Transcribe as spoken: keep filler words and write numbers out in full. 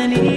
But any